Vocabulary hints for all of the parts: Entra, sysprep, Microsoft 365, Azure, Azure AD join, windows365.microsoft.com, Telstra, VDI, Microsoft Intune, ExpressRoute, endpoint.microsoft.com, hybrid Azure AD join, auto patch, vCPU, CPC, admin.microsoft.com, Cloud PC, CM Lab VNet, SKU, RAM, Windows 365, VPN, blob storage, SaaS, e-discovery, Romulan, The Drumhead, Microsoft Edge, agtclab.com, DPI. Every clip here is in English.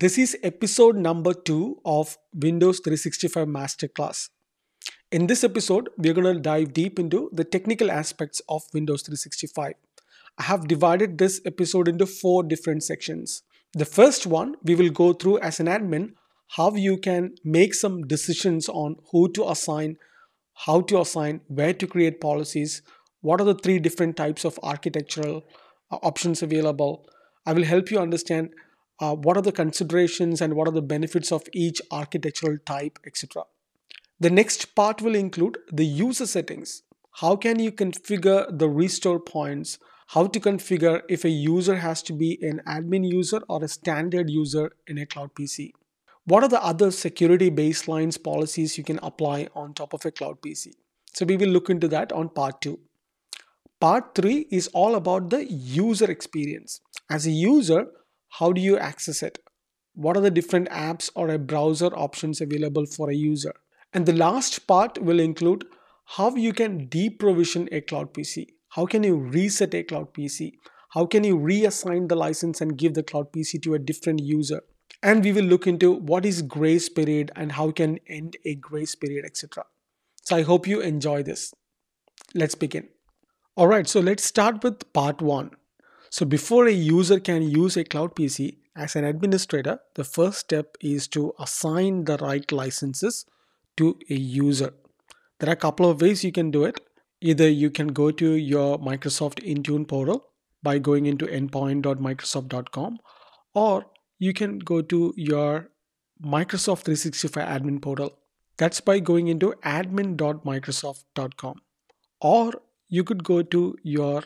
This is episode number 2 of Windows 365 Masterclass. In this episode, we're going to dive deep into the technical aspects of Windows 365. I have divided this episode into 4 different sections. The first one, we will go through as an admin, how you can make some decisions on who to assign, how to assign, where to create policies, what are the 3 different types of architectural options available. I will help you understand what are the considerations and what are the benefits of each architectural type, etc. The next part will include the user settings. How can you configure the restore points? How to configure if a user has to be an admin user or a standard user in a cloud PC? What are the other security baselines policies you can apply on top of a cloud PC? So we will look into that on part 2. Part 3 is all about the user experience. As a user, how do you access it? What are the different apps or a browser options available for a user? And the last part will include how you can deprovision a cloud PC. How can you reset a cloud PC? How can you reassign the license and give the cloud PC to a different user? And we will look into what is grace period and how can end a grace period, etc. So I hope you enjoy this. Let's begin. Alright, so let's start with part 1. So before a user can use a cloud PC, as an administrator, the first step is to assign the right licenses to a user. There are a couple of ways you can do it. Either you can go to your Microsoft Intune portal by going into endpoint.microsoft.com, or you can go to your Microsoft 365 admin portal. That's by going into admin.microsoft.com, or you could go to your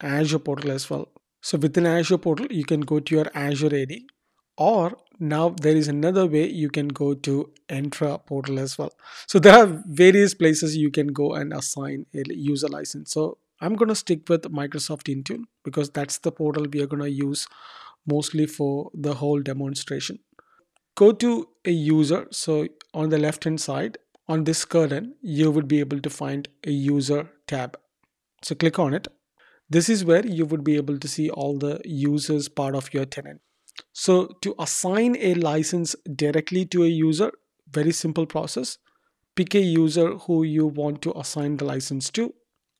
Azure portal as well. So within Azure portal, you can go to your Azure AD, or now there is another way you can go to Entra portal as well. So there are various places you can go and assign a user license. So I'm going to stick with Microsoft Intune because that's the portal we are going to use mostly for the whole demonstration. Go to a user. So on the left hand side, on this curtain, you would be able to find a user tab. So click on it. This is where you would be able to see all the users part of your tenant. So to assign a license directly to a user, very simple process. Pick a user who you want to assign the license to.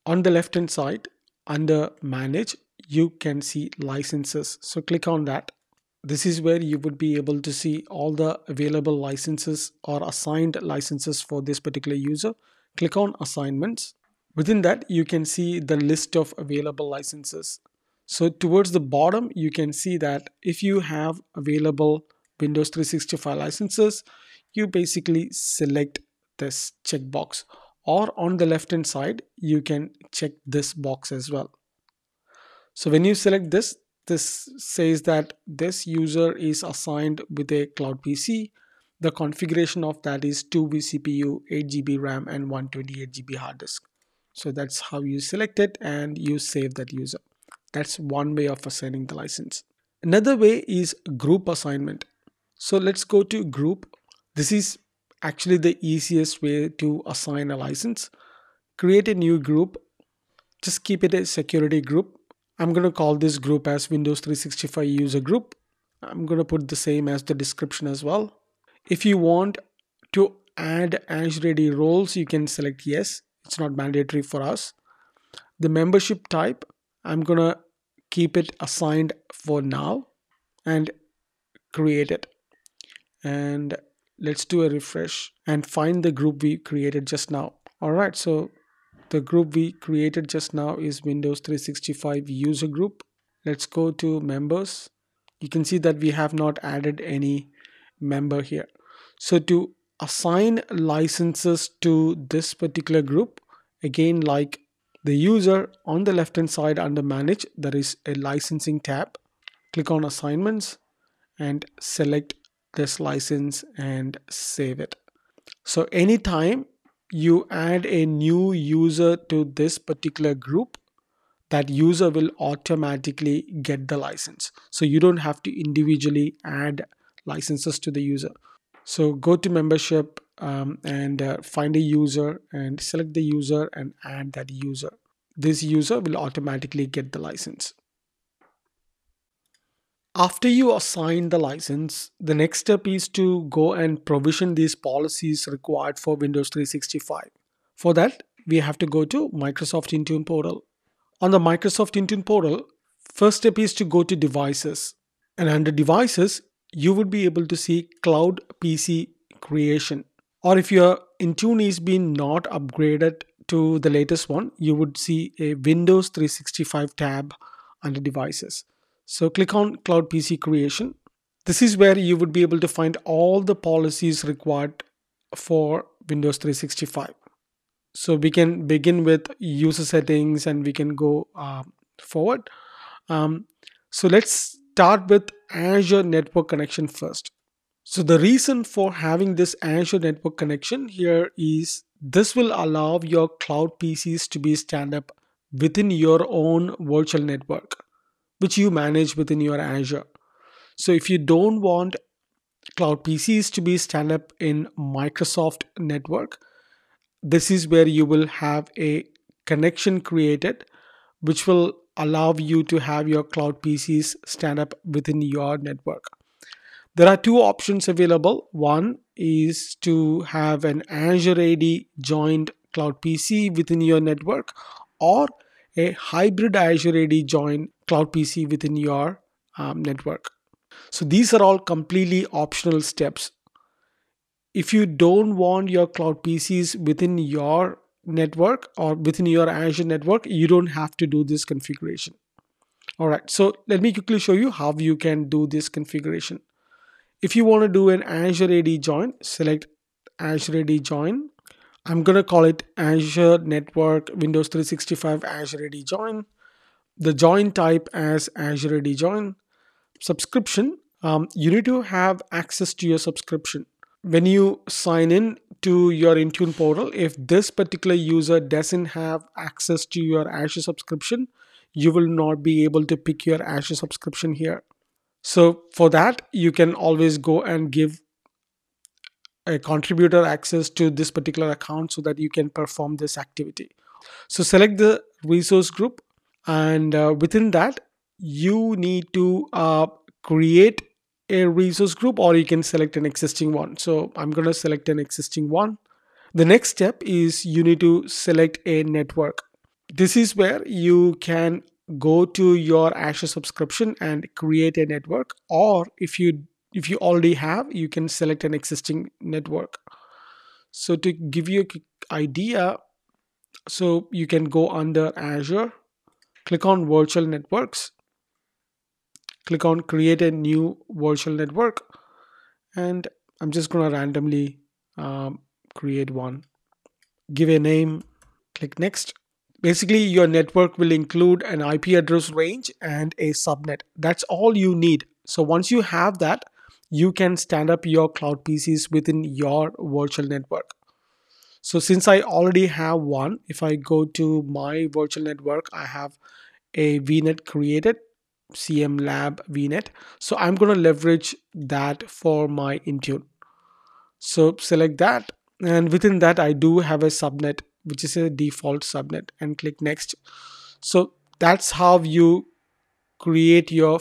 On the left hand side, under manage, you can see licenses. So click on that. This is where you would be able to see all the available licenses or assigned licenses for this particular user. Click on assignments. Within that, you can see the list of available licenses. So towards the bottom, you can see that if you have available Windows 365 licenses, you basically select this checkbox, or on the left hand side, you can check this box as well. So when you select this, this says that this user is assigned with a cloud PC. The configuration of that is 2 vCPU, 8 GB RAM and 128 GB hard disk. So that's how you select it and you save that user. That's one way of assigning the license. Another way is group assignment. So let's go to group. This is actually the easiest way to assign a license. Create a new group. Just keep it a security group. I'm going to call this group as Windows 365 user group. I'm going to put the same as the description as well. If you want to add Azure AD roles, you can select yes. It's not mandatory for us. The membership type, I'm going to keep it assigned for now and create it. And let's do a refresh and find the group we created just now. All right, so the group we created just now is Windows 365 user group. Let's go to members. You can see that we have not added any member here. So to assign licenses to this particular group, again, like the user, on the left hand side under manage, there is a licensing tab. Click on assignments and select this license and save it. So anytime you add a new user to this particular group, that user will automatically get the license. So you don't have to individually add licenses to the user. So go to membership and find a user and select the user and add that user. This user will automatically get the license. After you assign the license, the next step is to go and provision these policies required for Windows 365. For that, we have to go to Microsoft Intune portal. On the Microsoft Intune portal, first step is to go to Devices. And under Devices, you would be able to see Cloud PC creation. Or if your Intune is being not upgraded to the latest one, you would see a Windows 365 tab under Devices. So click on Cloud PC creation. This is where you would be able to find all the policies required for Windows 365. So we can begin with user settings and we can go forward. So let's start with Azure network connection first. So the reason for having this Azure network connection here is this will allow your cloud PCs to be stand up within your own virtual network, which you manage within your Azure. So if you don't want cloud PCs to be stand up in Microsoft network, this is where you will have a connection created, which will allow you to have your cloud PCs stand up within your network. There are two options available. One is to have an Azure AD joined cloud PC within your network, or a hybrid Azure AD join cloud PC within your network. So these are all completely optional steps. If you don't want your cloud PCs within your network or within your Azure network, you don't have to do this configuration. All right, so let me quickly show you how you can do this configuration. If you want to do an Azure AD join, select Azure AD join. I'm going to call it Azure Network Windows 365 Azure AD join. The join type as Azure AD join. Subscription, you need to have access to your subscription. When you sign in to your Intune portal, if this particular user doesn't have access to your Azure subscription, you will not be able to pick your Azure subscription here. So for that, you can always go and give a contributor access to this particular account so that you can perform this activity. So select the resource group, and within that, you need to create a resource group, or you can select an existing one. So I'm going to select an existing one. The next step is you need to select a network. This is where you can go to your Azure subscription and create a network, or if you already have, you can select an existing network. So to give you a quick idea, so you can go under Azure, click on virtual networks, click on create a new virtual network, and I'm just going to randomly create one. Give a name, click next. Basically, your network will include an IP address range and a subnet. That's all you need. So once you have that, you can stand up your cloud PCs within your virtual network. So since I already have one, if I go to my virtual network, I have a VNet created, CM Lab VNet. So I'm going to leverage that for my Intune. So select that, and within that I do have a subnet, which is a default subnet, and click next. So that's how you create your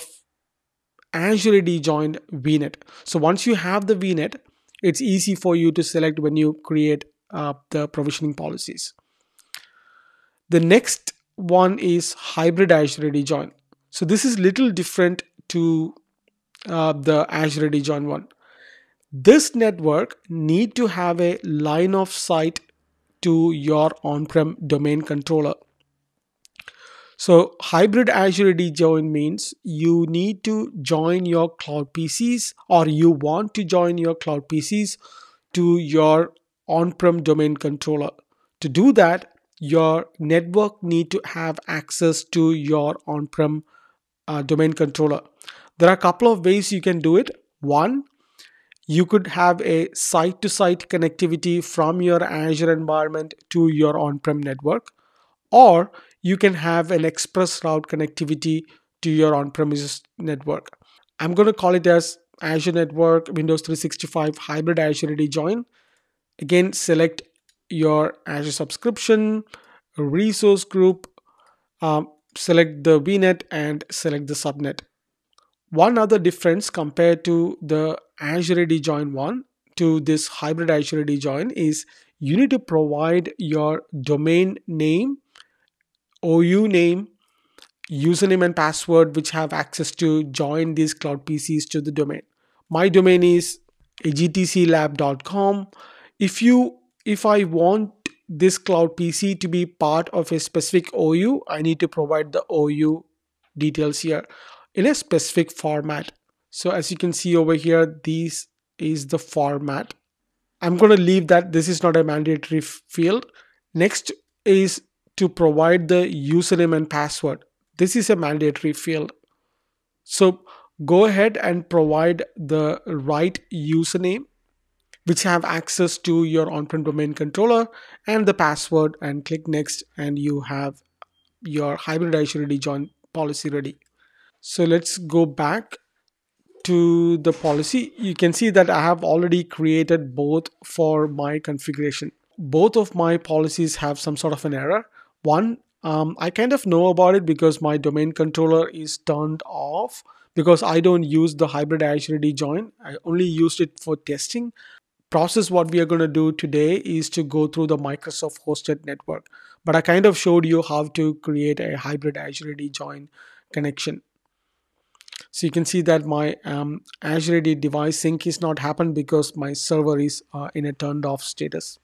Azure AD joined VNet. So once you have the VNet, it's easy for you to select when you create the provisioning policies. The next one is hybrid Azure AD join. So this is little different to the Azure AD join one. This network need to have a line of sight to your on-prem domain controller. So hybrid Azure AD join means you need to join your cloud PCs, or you want to join your cloud PCs to your on-prem domain controller. To do that, your network need to have access to your on-prem domain controller. There are a couple of ways you can do it. One, you could have a site-to-site connectivity from your Azure environment to your on-prem network, or you can have an ExpressRoute connectivity to your on-premises network. I'm going to call it as Azure Network Windows 365 Hybrid Azure AD Join. Again, select your Azure subscription, resource group, select the VNet and select the subnet. One other difference compared to the Azure AD join one to this hybrid Azure AD join is you need to provide your domain name, OU name, username and password, which have access to join these cloud PCs to the domain. My domain is agtclab.com. If I want this cloud PC to be part of a specific OU, I need to provide the OU details here in a specific format. So as you can see over here, this is the format. I'm going to leave that. This is not a mandatory field. Next is to provide the username and password. This is a mandatory field. So go ahead and provide the right username, which have access to your on-prem domain controller, and the password, and click next, and you have your hybrid Azure AD join policy ready. So let's go back to the policy. You can see that I have already created both for my configuration. Both of my policies have some sort of an error. One, I kind of know about it because my domain controller is turned off because I don't use the hybrid Azure AD join. I only used it for testing. Process what we are going to do today is to go through the Microsoft hosted network, but I kind of showed you how to create a hybrid Azure AD join connection. So you can see that my Azure AD device sync is not happened because my server is in a turned off status.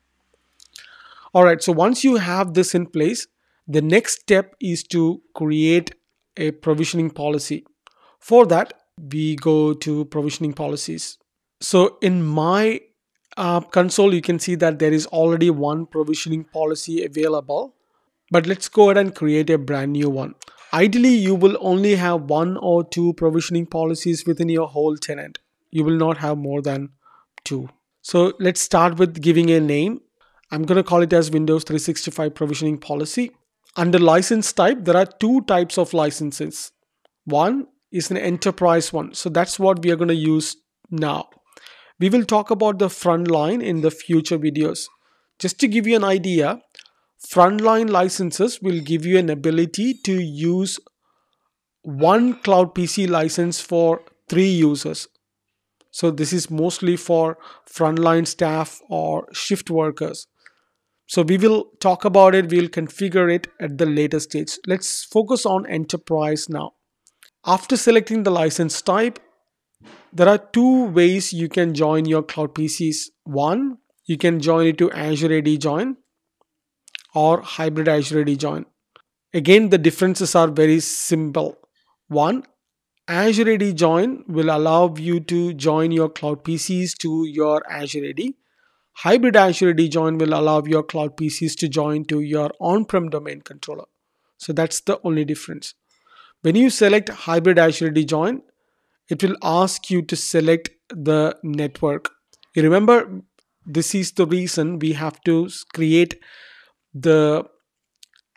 All right, so once you have this in place, the next step is to create a provisioning policy. For that, we go to provisioning policies. So in my console, you can see that there is already one provisioning policy available, but let's go ahead and create a brand new one. Ideally, you will only have one or two provisioning policies within your whole tenant. You will not have more than two. So let's start with giving a name. I'm going to call it as Windows 365 provisioning policy. Under license type, there are two types of licenses. One is an enterprise one. So that's what we are going to use now. We will talk about the frontline in the future videos. Just to give you an idea, frontline licenses will give you an ability to use one Cloud PC license for 3 users. So this is mostly for frontline staff or shift workers. So we will talk about it. We'll configure it at the later stage. Let's focus on enterprise now. After selecting the license type, there are 2 ways you can join your Cloud PCs. One, you can join it to Azure AD join or hybrid Azure AD join. Again, the differences are very simple. One, Azure AD join will allow you to join your Cloud PCs to your Azure AD. Hybrid Azure AD join will allow your Cloud PCs to join to your on-prem domain controller. So that's the only difference. When you select hybrid Azure AD join, it will ask you to select the network. You remember, this is the reason we have to create the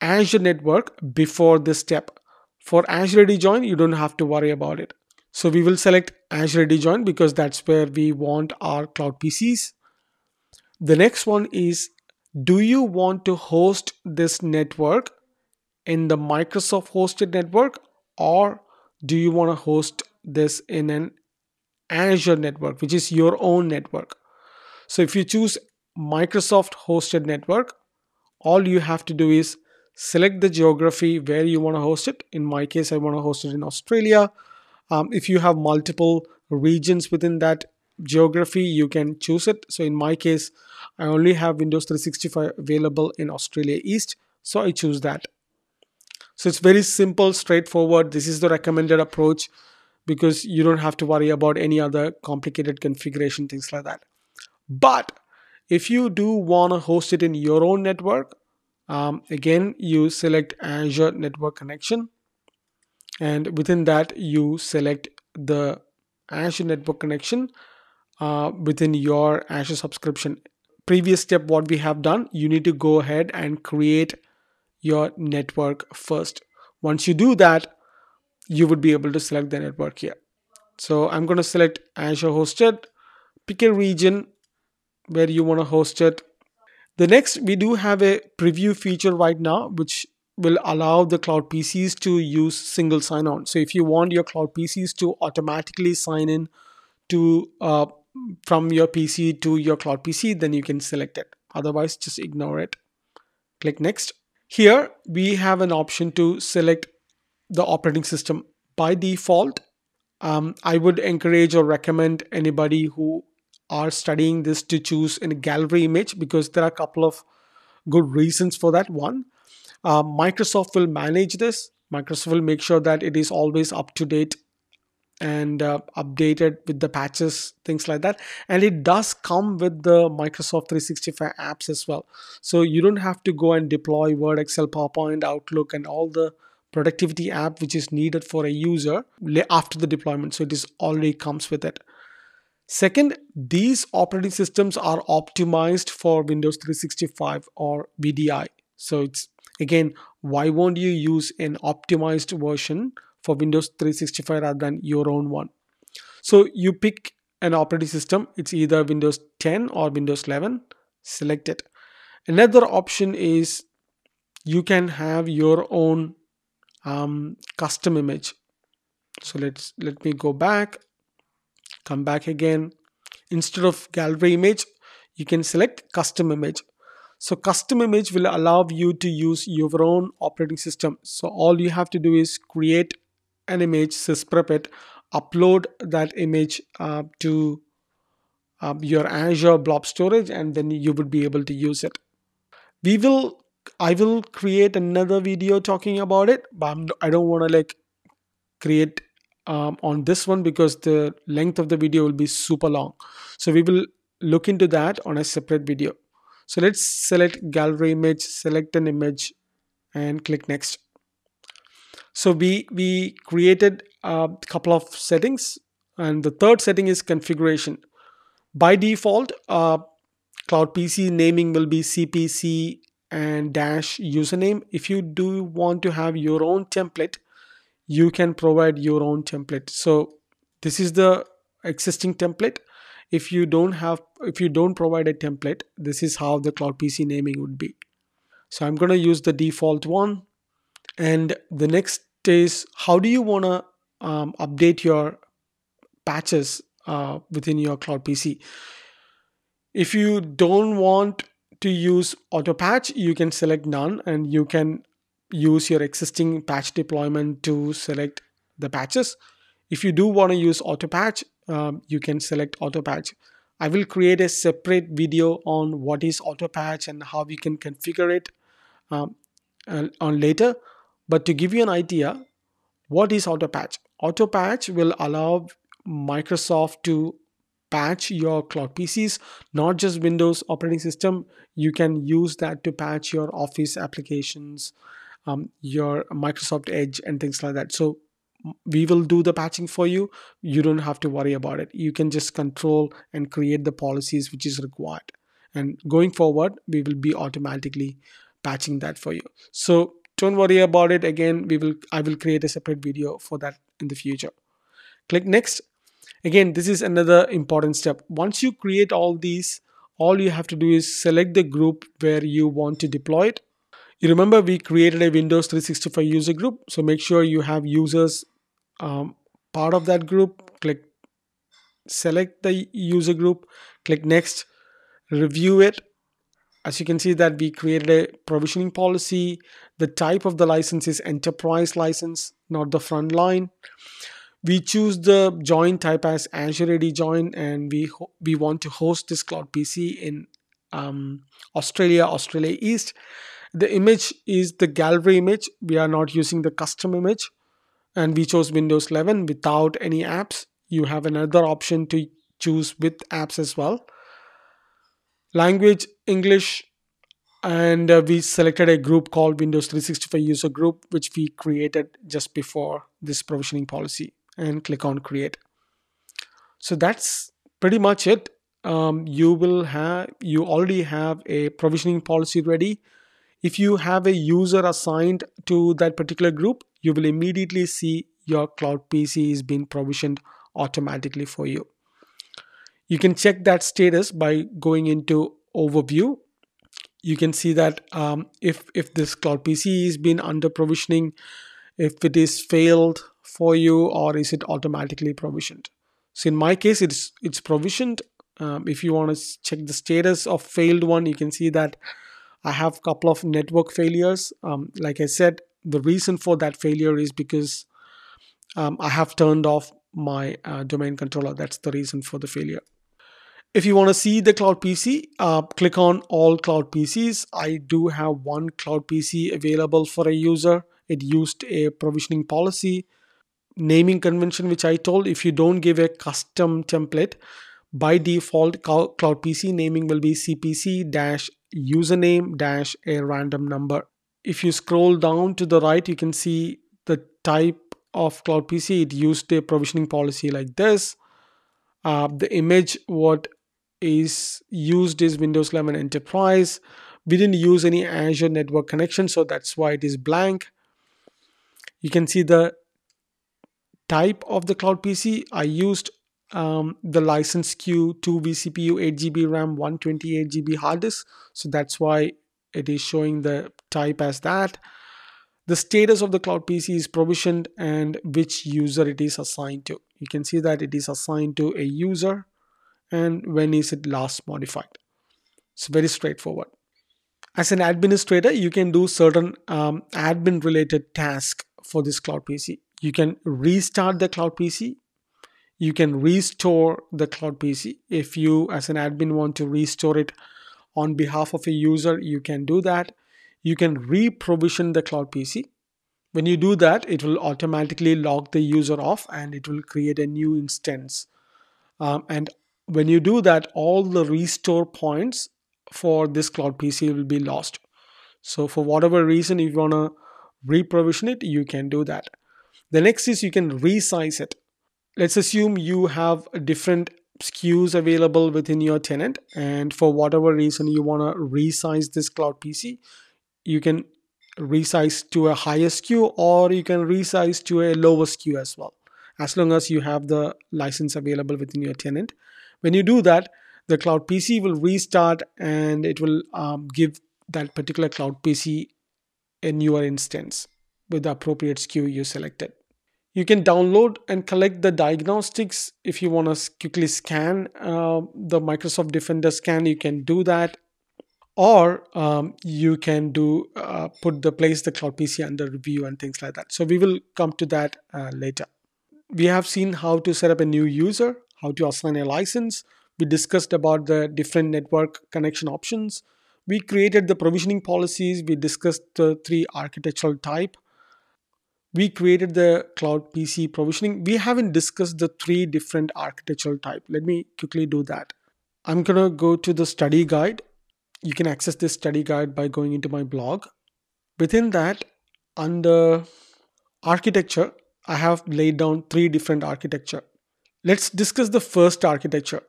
Azure network before this step. For Azure AD join, you don't have to worry about it. So we will select Azure AD join because that's where we want our Cloud PCs. The next one is, do you want to host this network in the Microsoft hosted network, or do you want to host this in an Azure network, which is your own network? So if you choose Microsoft hosted network, all you have to do is select the geography where you want to host it. In my case, I want to host it in Australia. If you have multiple regions within that geography, you can choose it. So in my case, I only have Windows 365 available in Australia East, so I choose that. So it's very simple, straightforward. This is the recommended approach because you don't have to worry about any other complicated configuration, things like that. But if you do want to host it in your own network, again, you select Azure Network Connection. And within that, you select the Azure Network Connection within your Azure subscription. Previous step, what we have done, you need to go ahead and create your network first. Once you do that, you would be able to select the network here. So I'm going to select Azure hosted, pick a region where you want to host it. The next, we do have a preview feature right now, which will allow the cloud PCs to use single sign-on. So if you want your cloud PCs to automatically sign in to from your PC to your cloud PC, then you can select it. Otherwise, just ignore it. Click next. Here we have an option to select the operating system by default. I would encourage or recommend anybody who are studying this to choose in a gallery image, because there are a couple of good reasons for that. One, Microsoft will manage this. Microsoft will make sure that it is always up to date and updated with the patches, things like that. And it does come with the Microsoft 365 apps as well. So you don't have to go and deploy Word, Excel, PowerPoint, Outlook, and all the productivity app which is needed for a user after the deployment. So it is already comes with it. Second, these operating systems are optimized for Windows 365 or VDI. So it's, again, why won't you use an optimized version for Windows 365 rather than your own one? So you pick an operating system. It's either Windows 10 or Windows 11. Select it. Another option is you can have your own custom image. So let me go back. Come back again. Instead of gallery image, you can select custom image. So custom image will allow you to use your own operating system. So all you have to do is create an image, sysprep it, upload that image to your Azure blob storage, and then you would be able to use it. I will create another video talking about it, but I don't want to like create on this one because the length of the video will be super long. So we will look into that on a separate video. So let's select gallery image, select an image, and click next. So we created a couple of settings, and the third setting is configuration. By default, Cloud PC naming will be CPC and dash username. If you do want to have your own template, you can provide your own template. So this is the existing template. If you don't provide a template, this is how the Cloud PC naming would be. So I'm going to use the default one. And the next is, how do you want to update your patches within your Cloud PC? If you don't want to use auto patch, you can select none, and you can use your existing patch deployment to select the patches. If you do want to use auto patch, you can select auto patch. I will create a separate video on what is auto patch and how we can configure it on later. But to give you an idea, what is auto patch? Auto patch will allow Microsoft to patch your cloud PCs, not just Windows operating system. You can use that to patch your Office applications, your Microsoft Edge, and things like that. So we will do the patching for you. You don't have to worry about it. You can just control and create the policies which is required. And going forward, we will be automatically patching that for you. So don't worry about it. Again, I will create a separate video for that in the future. Click next. Again, this is another important step. Once you create all these, all you have to do is select the group where you want to deploy it. You remember we created a Windows 365 user group. So make sure you have users part of that group. Click select the user group, click next, review it. As you can see that we created a provisioning policy. The type of the license is enterprise license, not the front line. We choose the join type as Azure AD join, and we want to host this cloud PC in Australia East. The image is the gallery image. We are not using the custom image, and we chose Windows 11 without any apps. You have another option to choose with apps as well. Language, English, and we selected a group called Windows 365 user group, which we created just before this provisioning policy, and click on create. So that's pretty much it. You already have a provisioning policy ready. If you have a user assigned to that particular group, you will immediately see your cloud PC is being provisioned automatically for you. You can check that status by going into overview. you can see that if this Cloud PC is been under provisioning, if it is failed for you, or is it automatically provisioned. So in my case, it's provisioned. If you want to check the status of failed one, you can see that I have a couple of network failures. Like I said, the reason for that failure is because I have turned off my domain controller. That's the reason for the failure. If you want to see the Cloud PC, click on all Cloud PCs. I do have one Cloud PC available for a user. It used a provisioning policy. Naming convention, which I told, if you don't give a custom template, by default, Cloud PC naming will be CPC-username-a-random-number. If you scroll down to the right, you can see the type of Cloud PC. It used a provisioning policy like this. The image what is used is Windows 11 Enterprise. We didn't use any Azure network connection, so that's why it is blank. You can see the type of the Cloud PC. I used the license SKU, 2 vCPU, 8GB RAM, 128GB hard disk. So that's why it is showing the type as that. The status of the Cloud PC is provisioned and which user it is assigned to. You can see that it is assigned to a user and when is it last modified. It's very straightforward. As an administrator, you can do certain admin related tasks for this Cloud PC. You can restart the Cloud PC. You can restore the Cloud PC. If you as an admin want to restore it on behalf of a user, you can do that. You can re-provision the Cloud PC. When you do that, it will automatically log the user off and it will create a new instance. And when you do that, all the restore points for this Cloud PC will be lost. So for whatever reason, if you want to re-provision it, you can do that. The next is you can resize it. Let's assume you have different SKUs available within your tenant, and for whatever reason you want to resize this Cloud PC, you can resize to a higher SKU or you can resize to a lower SKU as well, as long as you have the license available within your tenant. When you do that, the Cloud PC will restart and it will give that particular Cloud PC a newer instance with the appropriate SKU you selected. You can download and collect the diagnostics. If you want to quickly scan the Microsoft Defender scan, you can do that. Or you can do place the Cloud PC under review and things like that. So we will come to that later. We have seen how to set up a new user, how to assign a license. We discussed about the different network connection options. We created the provisioning policies. We discussed the 3 architectural types. We created the Cloud PC provisioning. We haven't discussed the 3 different architectural types. Let me quickly do that. I'm going to go to the study guide. You can access this study guide by going into my blog. Within that, under architecture, I have laid down 3 different architectures. Let's discuss the first architecture.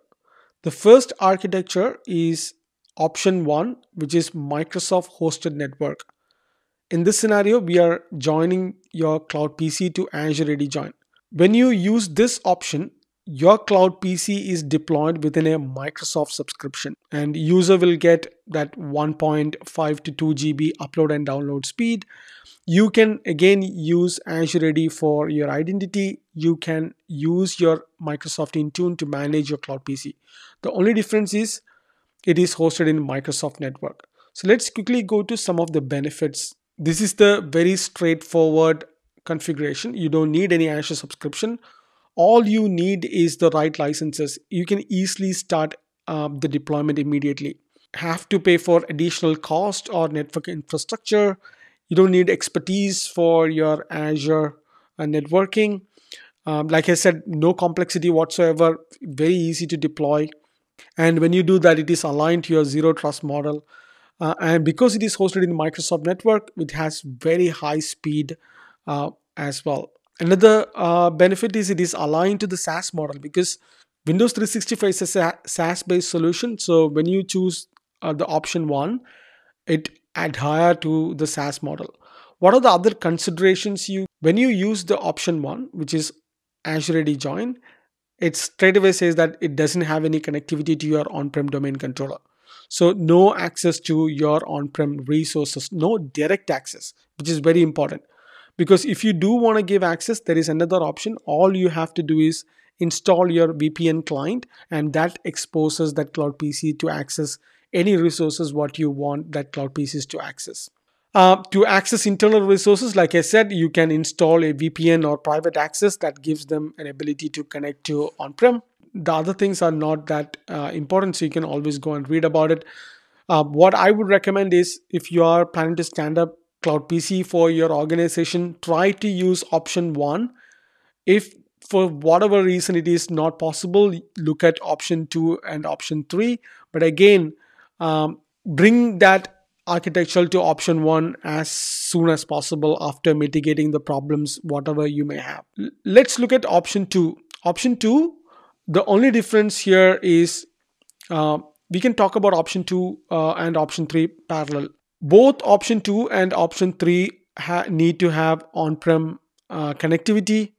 The first architecture is option 1, which is Microsoft hosted network. In this scenario, we are joining your Cloud PC to Azure AD join. When you use this option, your Cloud PC is deployed within a Microsoft subscription and user will get that 1.5 to 2 GB upload and download speed. You can again use Azure AD for your identity. You can use your Microsoft Intune to manage your Cloud PC. The only difference is it is hosted in Microsoft network. So let's quickly go to some of the benefits. This is the very straightforward configuration. You don't need any Azure subscription. All you need is the right licenses. You can easily start the deployment immediately. Have to pay for additional cost or network infrastructure. You don't need expertise for your Azure networking. Like I said, no complexity whatsoever. Very easy to deploy. And when you do that, it is aligned to your zero trust model. And because it is hosted in Microsoft network, it has very high speed as well. Another benefit is it is aligned to the SaaS model because Windows 365 is a SaaS-based solution. So when you choose the option 1, it adheres to the SaaS model. What are the other considerations? When you use the option 1, which is Azure AD join, it straight away says that it doesn't have any connectivity to your on-prem domain controller. So no access to your on-prem resources, no direct access, which is very important. Because if you do want to give access, there is another option. All you have to do is install your VPN client, and that exposes that Cloud PC to access any resources what you want that Cloud PCs to access. To access internal resources, like I said, you can install a VPN or private access that gives them an ability to connect to on-prem. The other things are not that important, so you can always go and read about it. What I would recommend is, if you are planning to stand up Cloud PC for your organization, try to use option 1. If for whatever reason it is not possible, look at option 2 and option 3. But again, bring that architecture to option 1 as soon as possible after mitigating the problems, whatever you may have. Let's look at option 2. Option 2, the only difference here is we can talk about option 2 and option 3 parallel. Both option 2 and option 3 need to have on-prem connectivity.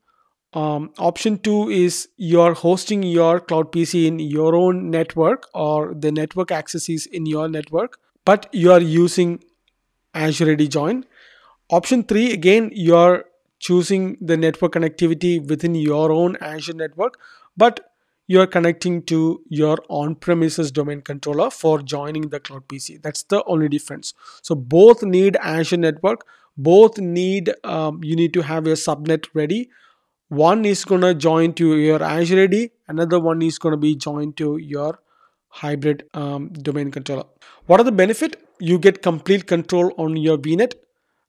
Option 2 is you're hosting your Cloud PC in your own network, or the network access is in your network, but you are using Azure AD join. Option 3, again, you're choosing the network connectivity within your own Azure network, but you're connecting to your on-premises domain controller for joining the Cloud PC. That's the only difference. So both need Azure network. Both need, you need to have your subnet ready. One is going to join to your Azure AD. Another one is going to be joined to your hybrid domain controller. What are the benefits? You get complete control on your VNet.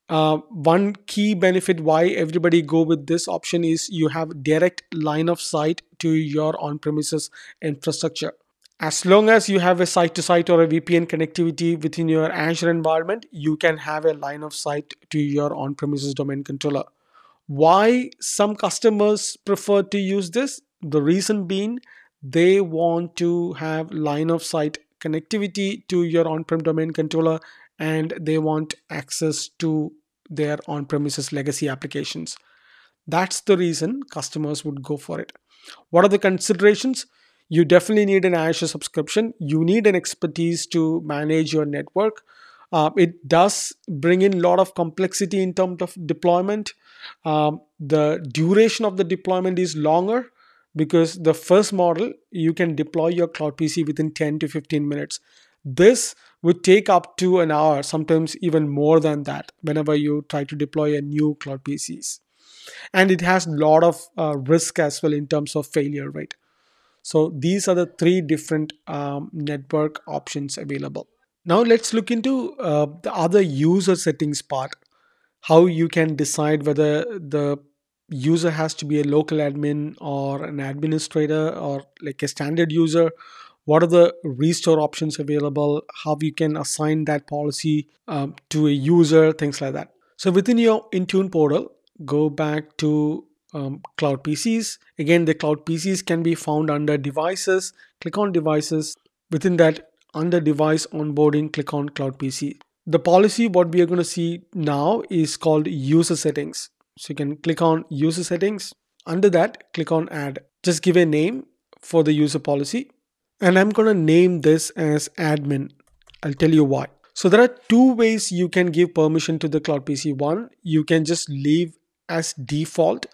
One key benefit why everybody go with this option is you have direct line of sight to your on-premises infrastructure. As long as you have a site-to-site or a VPN connectivity within your Azure environment, you can have a line of sight to your on-premises domain controller. Why some customers prefer to use this? The reason being, they want to have line of sight connectivity to your on-prem domain controller, and they want access to their on-premises legacy applications. That's the reason customers would go for it. What are the considerations? You definitely need an Azure subscription. You need an expertise to manage your network. It does bring in a lot of complexity in terms of deployment. The duration of the deployment is longer, because the first model, you can deploy your Cloud PC within 10 to 15 minutes. This would take up to an hour, sometimes even more than that, whenever you try to deploy a new Cloud PCs. And it has a lot of risk as well in terms of failure rate. So these are the 3 different network options available. Now let's look into the other user settings part, how you can decide whether the user has to be a local admin or an administrator or like a standard user. What are the restore options available? How you can assign that policy to a user, things like that. So within your Intune portal, go back to Cloud PCs. Again, the Cloud PCs can be found under Devices. Click on Devices. Within that, under Device Onboarding, click on Cloud PC. The policy, what we are going to see now, is called User Settings. So you can click on User Settings. Under that, click on Add. Just give a name for the user policy. And I'm going to name this as admin. I'll tell you why. So there are 2 ways you can give permission to the Cloud PC. One, you can just leave as default.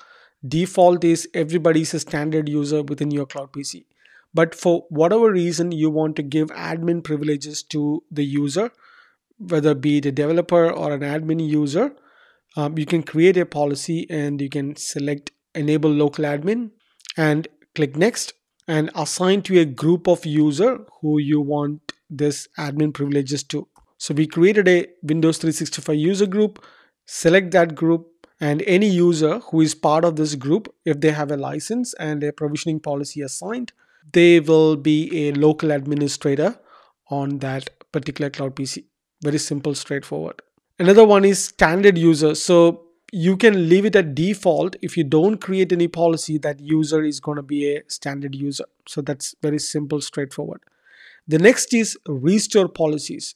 Default is everybody's a standard user within your Cloud PC. But for whatever reason, you want to give admin privileges to the user, whether it be the developer or an admin user, you can create a policy and you can select Enable Local Admin and click Next, and assign to a group of user who you want this admin privileges to. So we created a Windows 365 user group. Select that group, and any user who is part of this group, if they have a license and a provisioning policy assigned, they will be a local administrator on that particular Cloud PC. Very simple, straightforward. Another one is standard user. So you can leave it at default. If you don't create any policy, that user is going to be a standard user. So that's very simple, straightforward. The next is restore policies.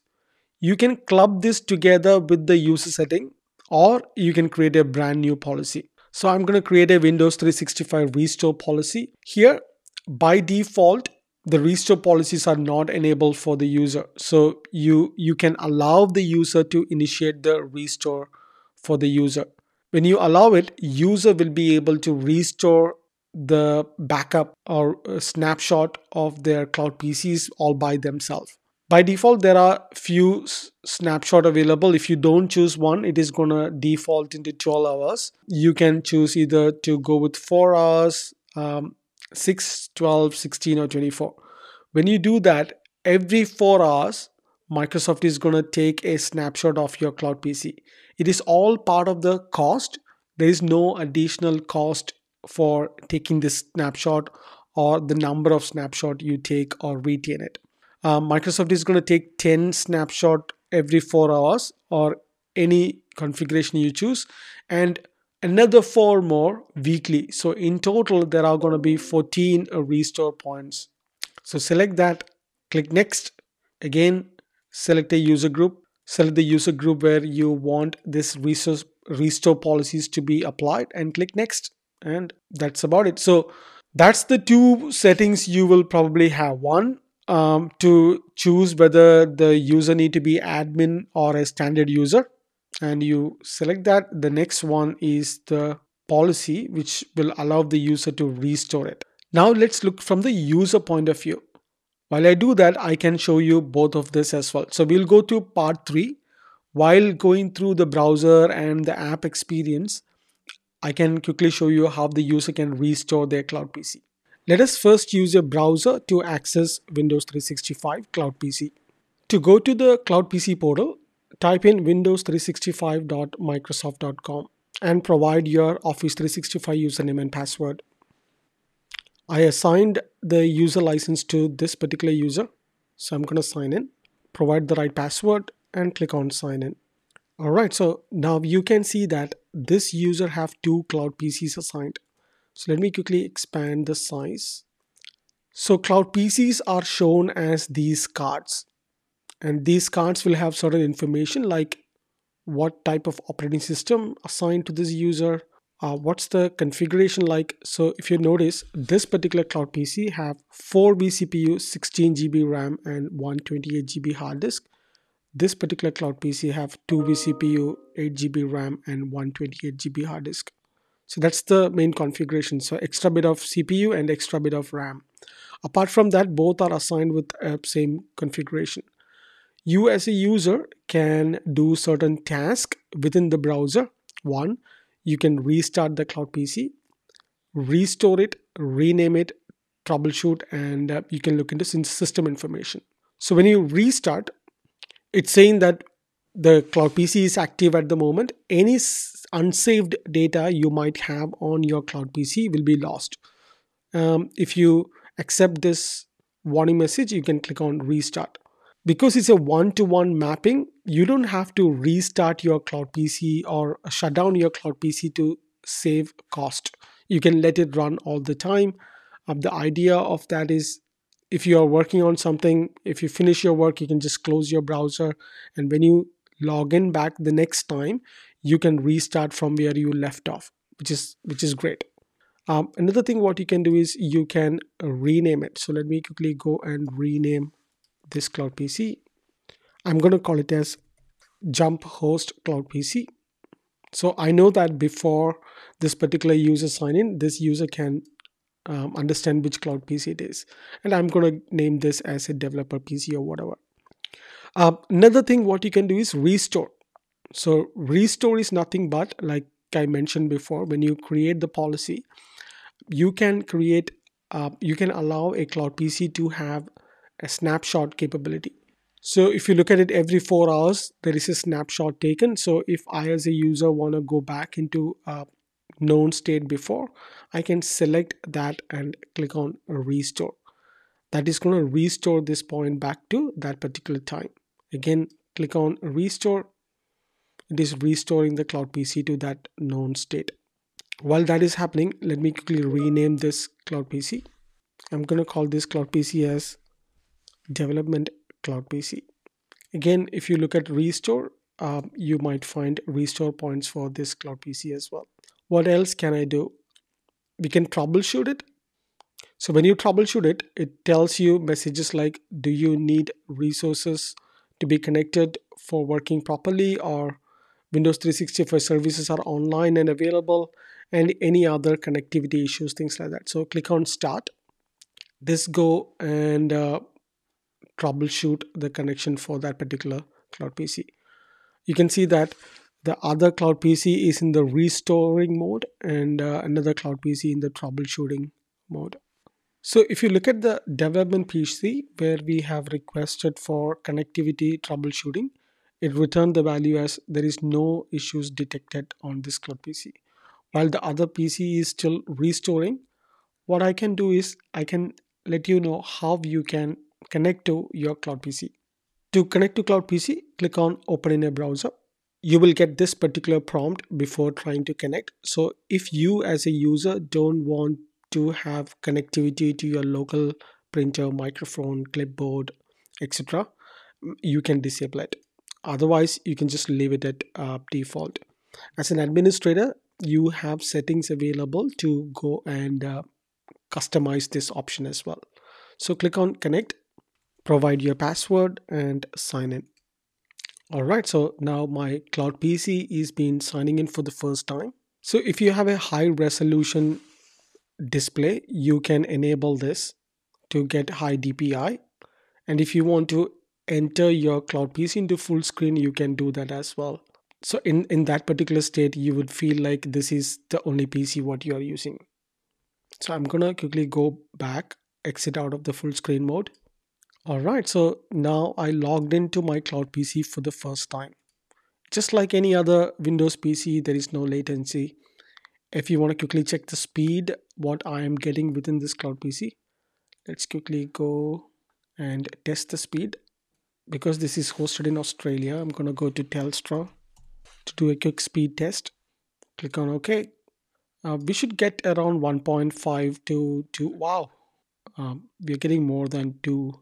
You can club this together with the user setting, or you can create a brand new policy. So I'm going to create a Windows 365 restore policy. Here, by default, the restore policies are not enabled for the user. So you can allow the user to initiate the restore for the user. When you allow it, user will be able to restore the backup or snapshot of their cloud PCs all by themselves. By default, there are few snapshots available. If you don't choose one, it is going to default into 12 hours. You can choose either to go with 4 hours, 6, 12, 16, or 24. When you do that, every 4 hours, Microsoft is going to take a snapshot of your cloud PC. It is all part of the cost. There is no additional cost for taking this snapshot or the number of snapshot you take or retain it. Microsoft is going to take 10 snapshot every 4 hours or any configuration you choose, and another 4 more weekly. So in total, there are going to be 14 restore points. So select that, click next. Again, select a user group. Select the user group where you want this restore policies to be applied and click next. And that's about it. So that's the two settings you will probably have. One, to choose whether the user need to be admin or a standard user, and you select that. The next one is the policy which will allow the user to restore it. Now let's look from the user point of view. While I do that, I can show you both of this as well. So we'll go to part 3. While going through the browser and the app experience, I can quickly show you how the user can restore their cloud PC. Let us first use a browser to access Windows 365 Cloud PC. To go to the Cloud PC portal, type in windows365.microsoft.com and provide your Office 365 username and password. I assigned the user license to this particular user, so I'm going to sign in, provide the right password and click on sign in. Alright, so now you can see that this user have 2 Cloud PCs assigned. So let me quickly expand the size. So cloud PCs are shown as these cards, and these cards will have certain information like what type of operating system assigned to this user, what's the configuration like. So if you notice, this particular cloud PC have 4 vCPU, 16 GB RAM and 128 GB hard disk. This particular cloud PC have 2 vCPU, 8 GB RAM and 128 GB hard disk. So that's the main configuration. So extra bit of CPU and extra bit of RAM. Apart from that, both are assigned with same configuration. You as a user can do certain tasks within the browser. One, you can restart the cloud PC, restore it, rename it, troubleshoot, and you can look into system information. So when you restart, it's saying that the cloud PC is active at the moment. Any unsaved data you might have on your cloud PC will be lost. If you accept this warning message, you can click on restart. Because it's a one-to-one mapping, you don't have to restart your cloud PC or shut down your cloud PC to save cost. You can let it run all the time. The idea of that is, if you are working on something, if you finish your work, you can just close your browser, and when you log in back the next time, you can restart from where you left off, which is great. Another thing what you can do is you can rename it. So let me quickly go and rename this cloud PC. I'm going to call it as Jump Host Cloud PC. So I know that before this particular user sign in, this user can understand which cloud PC it is. And I'm going to name this as a developer PC or whatever. Another thing what you can do is restore. So restore is nothing but, like I mentioned before, when you create the policy, you can create, you can allow a cloud PC to have a snapshot capability. So if you look at it, every 4 hours, there is a snapshot taken. So if I as a user want to go back into a known state before, I can select that and click on restore. That is going to restore this point back to that particular time. Again, click on restore. It is restoring the cloud PC to that known state. While that is happening, let me quickly rename this cloud PC. I'm going to call this cloud PC as Development Cloud PC. Again, if you look at restore, you might find restore points for this cloud PC as well. What else can I do? We can troubleshoot it. So when you troubleshoot it, it tells you messages like, do you need resources to be connected for working properly, or Windows 365 services are online and available, and any other connectivity issues, things like that. So click on Start. This go and troubleshoot the connection for that particular Cloud PC. You can see that the other Cloud PC is in the restoring mode and another Cloud PC in the troubleshooting mode. So if you look at the development PC where we have requested for connectivity troubleshooting, it returned the value as there is no issues detected on this Cloud PC. While the other PC is still restoring, what I can do is I can let you know how you can connect to your Cloud PC. To connect to Cloud PC, click on Open in a browser. You will get this particular prompt before trying to connect. So if you as a user don't want to have connectivity to your local printer, microphone, clipboard, etc., you can disable it. Otherwise, you can just leave it at default. As an administrator, you have settings available to go and customize this option as well. So click on Connect, provide your password and sign in. All right, so now my Cloud PC is been signing in for the first time. So if you have a high resolution display, you can enable this to get high DPI. And if you want to enter your Cloud PC into full screen, you can do that as well. So in that particular state, you would feel like this is the only PC what you are using. So I'm gonna quickly go back, exit out of the full screen mode. All right, so now I logged into my Cloud PC for the first time. Just like any other Windows PC, there is no latency. If you want to quickly check the speed, what I am getting within this Cloud PC, let's quickly go and test the speed. Because this is hosted in Australia, I'm gonna go to Telstra to do a quick speed test. Click on OK. We should get around 1.5 to 2. Wow, we're getting more than 2.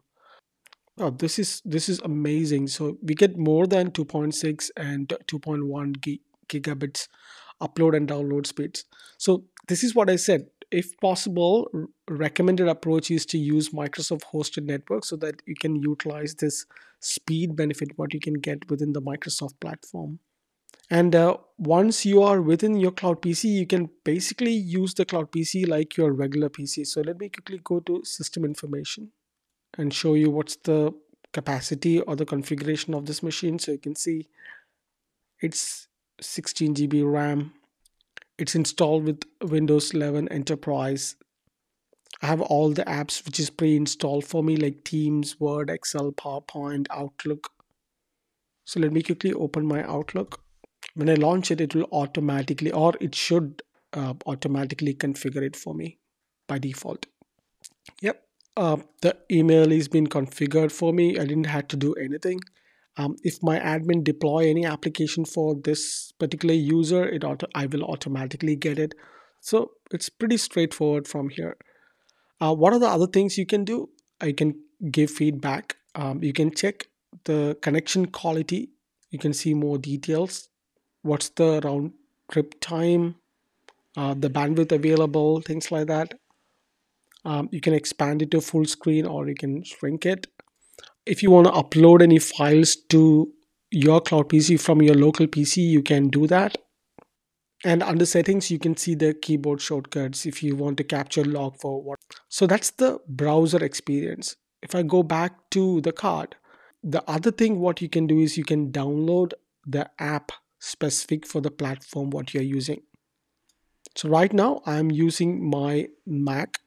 Oh, this is amazing. So we get more than 2.6 and 2.1 gigabits upload and download speeds. So this is what I said. If possible, recommended approach is to use Microsoft hosted network so that you can utilize this speed benefit what you can get within the Microsoft platform. And once you are within your Cloud PC, you can basically use the Cloud PC like your regular PC. So let me quickly go to system information and show you what's the capacity or the configuration of this machine. So you can see it's 16 GB RAM. It's installed with Windows 11 Enterprise. I have all the apps which is pre-installed for me like Teams, Word, Excel, PowerPoint, Outlook. So let me quickly open my Outlook. When I launch it, it will automatically, or it should automatically configure it for me by default. Yep, the email is been configured for me. I didn't have to do anything. If my admin deploy any application for this particular user, I will automatically get it. So it's pretty straightforward from here. What are the other things you can do? I can give feedback. You can check the connection quality. You can see more details. What's the round trip time, the bandwidth available, things like that. You can expand it to full screen or you can shrink it. If you want to upload any files to your Cloud PC from your local PC, you can do that. And under settings, you can see the keyboard shortcuts if you want to capture log for what. So that's the browser experience. If I go back to the card, the other thing what you can do is you can download the app specific for the platform what you're using. So right now I'm using my Mac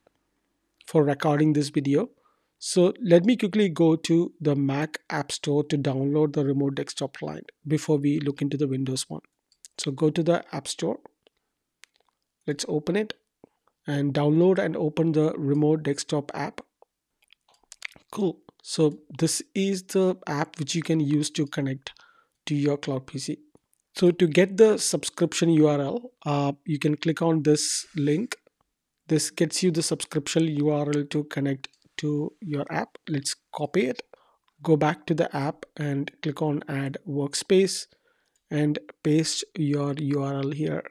for recording this video. So let me quickly go to the Mac App Store to download the remote desktop client before we look into the Windows one. So go to the App Store. Let's open it and download and open the remote desktop app. Cool. So this is the app which you can use to connect to your Cloud PC. So to get the subscription URL, you can click on this link. This gets you the subscription URL to connect to your app. Let's copy it, go back to the app and click on Add Workspace and paste your URL here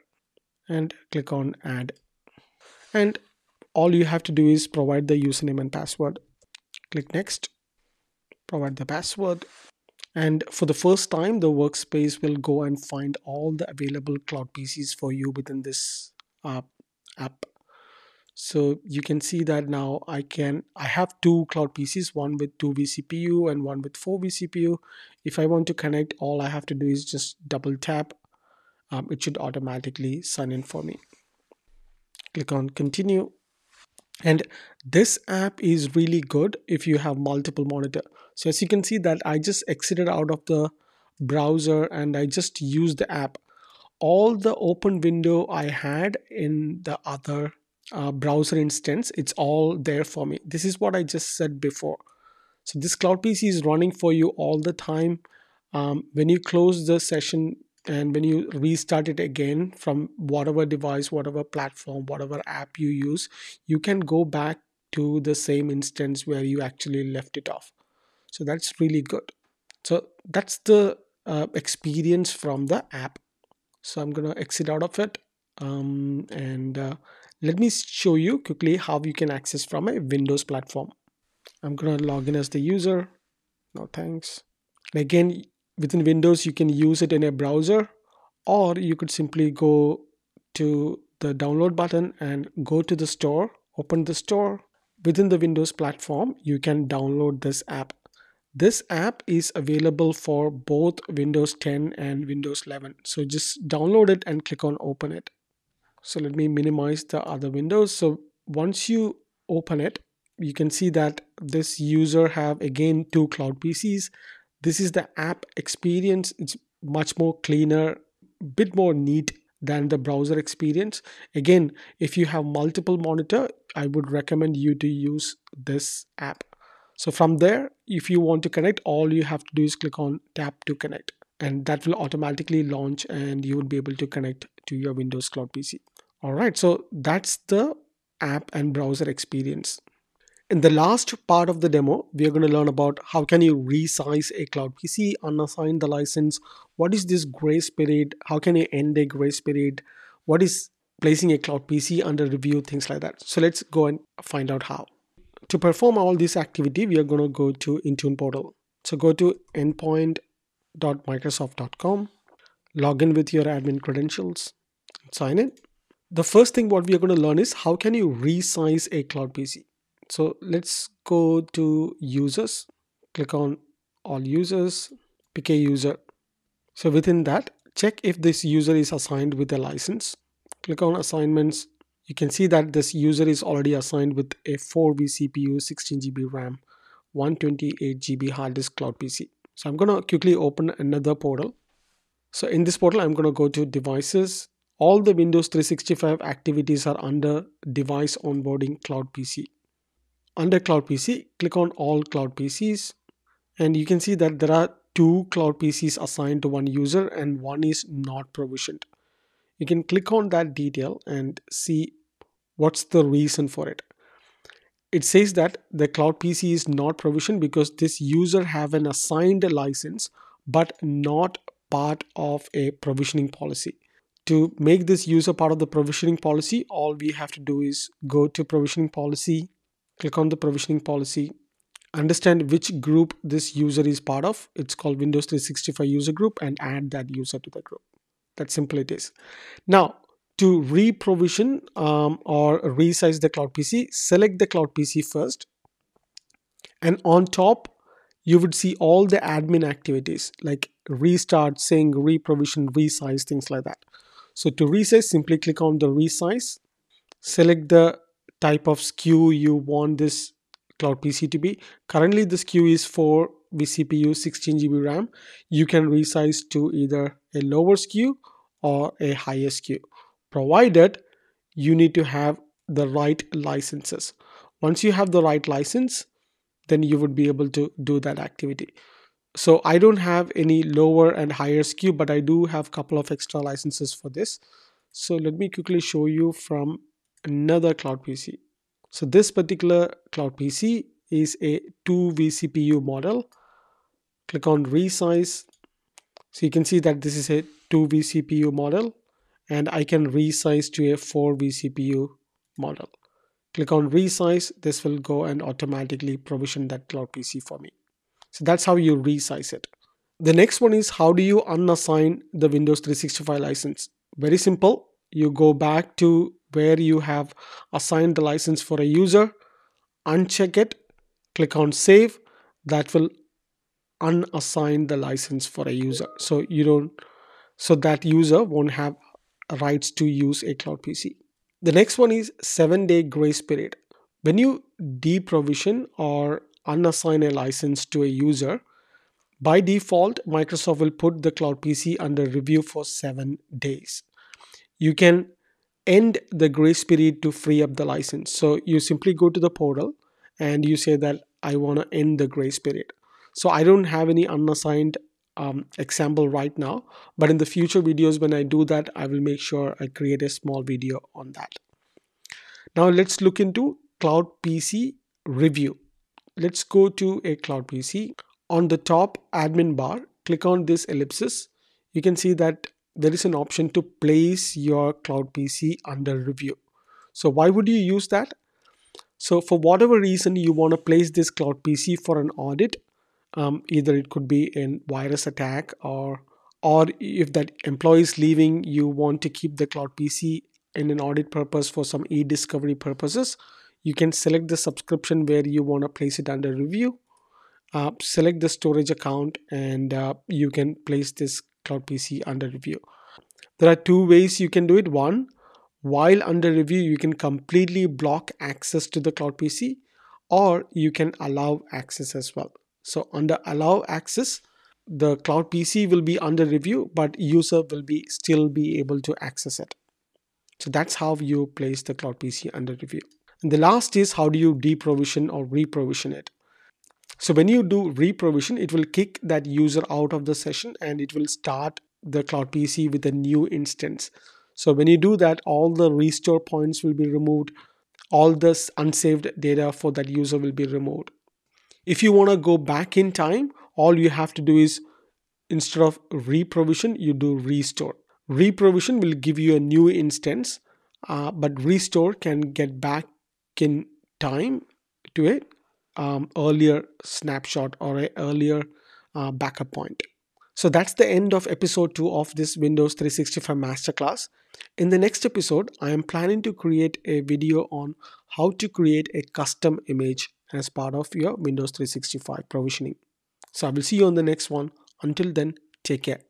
and click on Add. And all you have to do is provide the username and password. Click next, provide the password, and for the first time the workspace will go and find all the available cloud PCs for you within this app. So you can see that now I have two cloud PCs, one with 2 vCPU and one with 4 vCPU. If I want to connect, all I have to do is just double tap. It should automatically sign in for me. Click on continue. And this app is really good if you have multiple monitors. So as you can see that I just exited out of the browser and I just used the app. All the open window I had in the other browser instance, it's all there for me. This is what I just said before. So this Cloud PC is running for you all the time. When you close the session and when you restart it again from whatever device, whatever platform, whatever app you use, you can go back to the same instance where you actually left it off. So that's really good. So that's the experience from the app. So I'm gonna exit out of it let me show you quickly how you can access from a Windows platform. I'm going to log in as the user. No thanks. And again, within Windows, you can use it in a browser, or you could simply go to the download button and go to the store, open the store. Within the Windows platform, you can download this app. This app is available for both Windows 10 and Windows 11. So just download it and click on open it. So let me minimize the other windows. So once you open it, you can see that this user have again two cloud PCs. This is the app experience. It's much more cleaner, bit more neat than the browser experience. Again, if you have multiple monitor, I would recommend you to use this app. So from there, if you want to connect, all you have to do is click on tap to connect, and that will automatically launch and you will be able to connect to your Windows Cloud PC. All right, so that's the app and browser experience. In the last part of the demo, we are going to learn about how can you resize a Cloud PC, unassign the license, what is this grace period, how can you end a grace period, what is placing a Cloud PC under review, things like that. So let's go and find out how. To perform all this activity, we are going to go to Intune portal. So go to endpoint.microsoft.com, log in with your admin credentials, sign in. The first thing what we are going to learn is how can you resize a Cloud PC. So let's go to users, click on all users, pick a user. So within that, check if this user is assigned with a license. Click on assignments. You can see that this user is already assigned with a 4 vCPU, 16 GB RAM, 128 GB hard disk Cloud PC. So I'm going to quickly open another portal. So in this portal, I'm going to go to devices. All the Windows 365 activities are under device onboarding Cloud PC. Under Cloud PC, click on all Cloud PCs. And you can see that there are two Cloud PCs assigned to one user and one is not provisioned. You can click on that detail and see what's the reason for it. It says that the Cloud PC is not provisioned because this user have an assigned license but not part of a provisioning policy. To make this user part of the provisioning policy, all we have to do is go to provisioning policy, click on the provisioning policy, understand which group this user is part of. It's called Windows 365 user group, and add that user to the group. That's simple it is. Now, to re-provision or resize the Cloud PC, select the Cloud PC first, and on top you would see all the admin activities like restart, sync, re-provision, resize, things like that. So to resize, simply click on the resize, select the type of SKU you want this Cloud PC to be. Currently the SKU is 4 vCPU 16 GB RAM. You can resize to either a lower SKU or a higher SKU, provided you need to have the right licenses. Once you have the right license, then you would be able to do that activity. So I don't have any lower and higher SKU, but I do have a couple of extra licenses for this. So let me quickly show you from another Cloud PC. So this particular Cloud PC is a 2 vCPU model. Click on resize. So you can see that this is a 2 vCPU model, and I can resize to a 4 vCPU model. click on resize. This will go and automatically provision that Cloud PC for me. So that's how you resize it. The next one is, how do you unassign the Windows 365 license? Very simple. You go back to where you have assigned the license for a user, uncheck it, click on save. That will unassign the license for a user. So you don't, so that user won't have rights to use a Cloud PC. The next one is 7-day grace period. When you deprovision or unassign a license to a user, by default, Microsoft will put the Cloud PC under review for 7 days. You can end the grace period to free up the license. So you simply go to the portal and you say that I want to end the grace period. So I don't have any unassigned example right now, but in the future videos when I do that, I will make sure I create a small video on that. Now let's look into Cloud PC review. Let's go to a Cloud PC. On the top admin bar, click on this ellipsis. You can see that there is an option to place your Cloud PC under review. So why would you use that? So for whatever reason, you want to place this Cloud PC for an audit. Either it could be a virus attack, or if that employee is leaving, you want to keep the Cloud PC in an audit purpose for some e-discovery purposes. You can select the subscription where you want to place it under review. Select the storage account and you can place this Cloud PC under review. There are two ways you can do it. One, while under review, you can completely block access to the Cloud PC, or you can allow access as well. So under allow access, the Cloud PC will be under review, but user will still be able to access it. So that's how you place the Cloud PC under review. And the last is, how do you deprovision or reprovision it? So when you do reprovision, it will kick that user out of the session and it will start the Cloud PC with a new instance. So when you do that, all the restore points will be removed. All this unsaved data for that user will be removed. If you want to go back in time, all you have to do is, instead of reprovision, you do restore. Reprovision will give you a new instance, but restore can get back in time to it. Earlier snapshot or an earlier backup point. So that's the end of episode 2 of this Windows 365 masterclass. In the next episode, I am planning to create a video on how to create a custom image as part of your Windows 365 provisioning. So I will see you on the next one. Until then, take care.